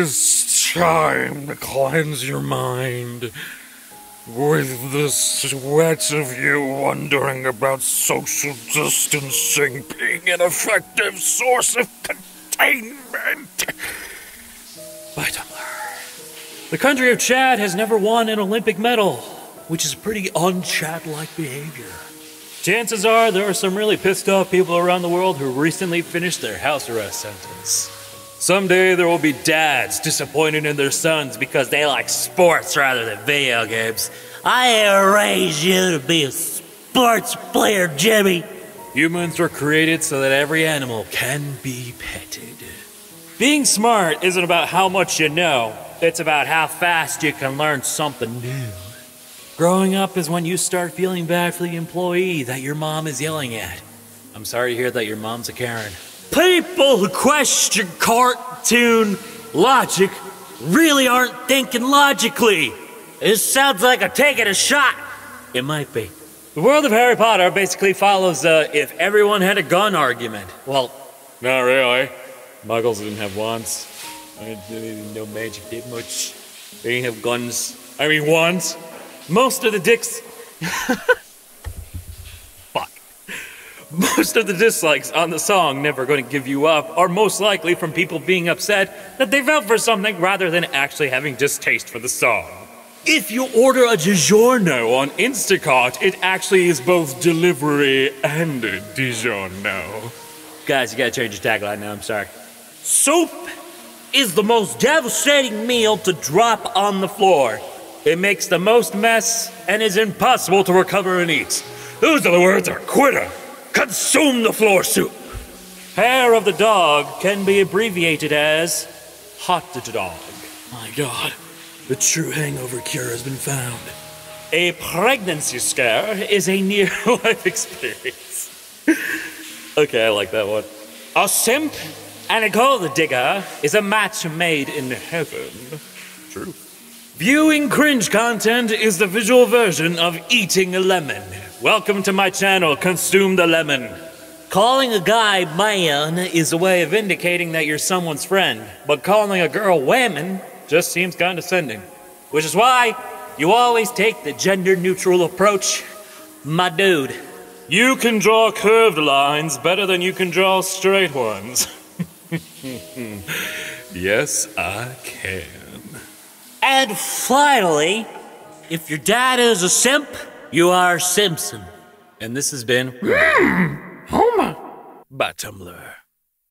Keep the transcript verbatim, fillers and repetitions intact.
is time to cleanse your mind with the sweat of you wondering about social distancing being an effective source of containment. By Tumblr. The country of Chad has never won an Olympic medal, which is pretty un-Chad-like behavior. Chances are there are some really pissed off people around the world who recently finished their house arrest sentence. Someday there will be dads disappointed in their sons because they like sports rather than video games. I raised you to be a sports player, Jimmy. Humans were created so that every animal can be petted. Being smart isn't about how much you know. It's about how fast you can learn something new. Growing up is when you start feeling bad for the employee that your mom is yelling at. I'm sorry to hear that your mom's a Karen. People who question cartoon logic really aren't thinking logically. This sounds like I'm taking a shot. It might be. The world of Harry Potter basically follows the if everyone had a gun argument. Well, not really. Muggles didn't have wands. I mean, no magic did much. They didn't have guns. I mean, wands. Most of the dicks... Most of the dislikes on the song Never Gonna Give You Up are most likely from people being upset that they felt for something rather than actually having distaste for the song. If you order a DiGiorno on Instacart, it actually is both delivery and a DiGiorno. Guys, you gotta change your tagline now, I'm sorry. Soup is the most devastating meal to drop on the floor. It makes the most mess and is impossible to recover and eat. Those are the words are quitter. Consume the floor soup. Hair of the dog can be abbreviated as hot dog. My God, the true hangover cure has been found. A pregnancy scare is a near-life experience. Okay, I like that one. A simp and a gold digger is a match made in heaven. True. Viewing cringe content is the visual version of eating a lemon. Welcome to my channel, Consume the Lemon. Calling a guy man is a way of indicating that you're someone's friend, but calling a girl women just seems condescending. Which is why you always take the gender-neutral approach, my dude. You can draw curved lines better than you can draw straight ones. Yes, I can. And finally, if your dad is a simp, you are Simpson. And this has been Homer by Tumblr.